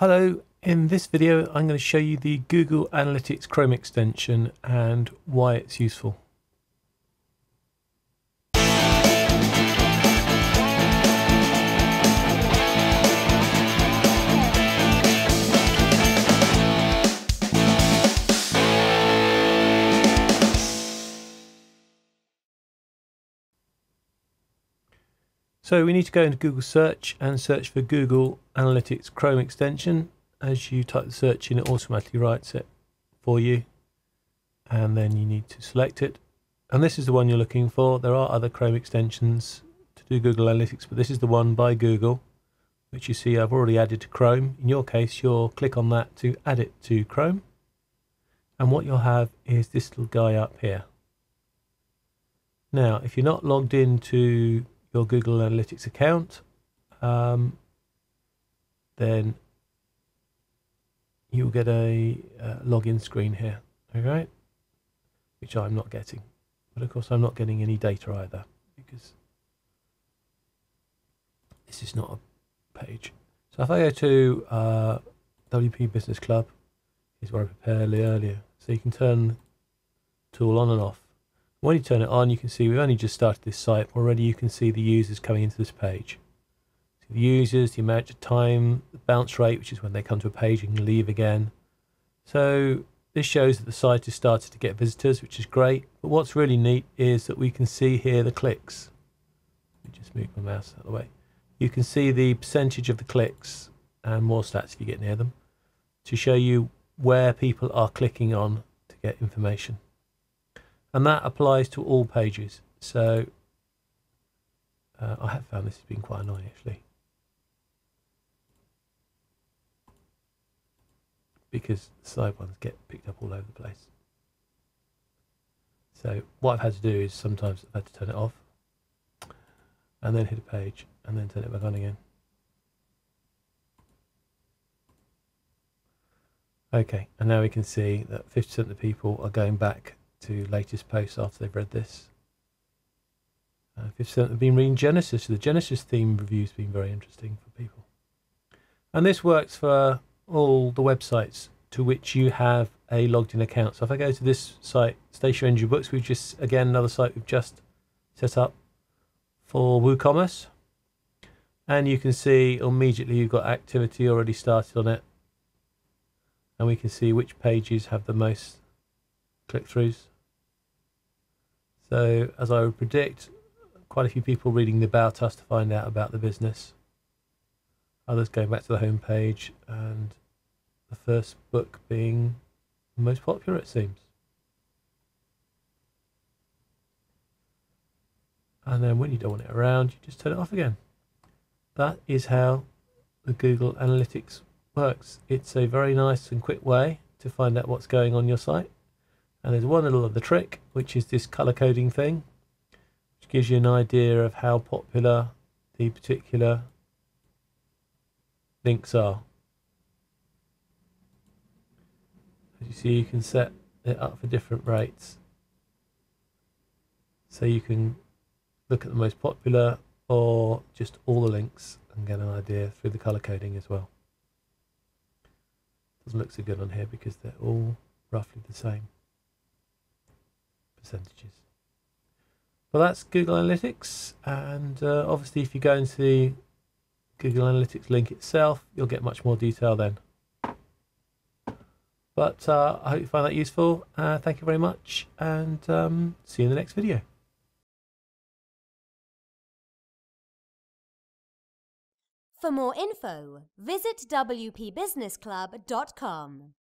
Hello, in this video I'm going to show you the Google Analytics Chrome extension and why it's useful. So we need to go into Google search and search for Google Analytics Chrome extension. As you type the search in, it automatically writes it for you, and then you need to select it. And this is the one you're looking for. There are other Chrome extensions to do Google Analytics, but this is the one by Google, which you see I've already added to Chrome. In your case, you'll click on that to add it to Chrome. And what you'll have is this little guy up here. Now, if you're not logged into your Google Analytics account, then you'll get a login screen here, okay? Which I'm not getting, but of course I'm not getting any data either because this is not a page. So if I go to WP Business Club, is where I prepared earlier, so you can turn the tool on and off. When you turn it on, you can see we've only just started this site. Already you can see the users coming into this page. So the users, the amount of time, the bounce rate, which is when they come to a page and leave again. So this shows that the site has started to get visitors, which is great. But what's really neat is that we can see here the clicks. Let me just move my mouse out of the way. You can see the percentage of the clicks and more stats if you get near them to show you where people are clicking on to get information. And that applies to all pages. So I have found this has been quite annoying actually, because the side ones get picked up all over the place. So what I've had to do is sometimes I've had to turn it off and then hit a page and then turn it back on again. Okay, and now we can see that 50% of the people are going back to latest posts after they've read this. 50% have been reading Genesis, so the Genesis theme review's been very interesting for people. And this works for all the websites to which you have a logged in account. So if I go to this site, Stationery Engine Books, we've just, again, another site we've just set up for WooCommerce. And you can see immediately you've got activity already started on it. And we can see which pages have the most click-throughs. So as I would predict, quite a few people reading the About Us to find out about the business. Others going back to the home page, and the first book being the most popular, it seems. And then when you don't want it around, you just turn it off again. That is how the Google Analytics works. It's a very nice and quick way to find out what's going on your site. And there's one little other trick, which is this color coding thing, which gives you an idea of how popular the particular links are. As you see, you can set it up for different rates. So you can look at the most popular or just all the links and get an idea through the color coding as well. Doesn't look so good on here because they're all roughly the same percentages. Well, that's Google Analytics, and obviously if you go into the Google Analytics link itself, you'll get much more detail then. But I hope you find that useful. Thank you very much, and see you in the next video. For more info, visit wpbusinessclub.com.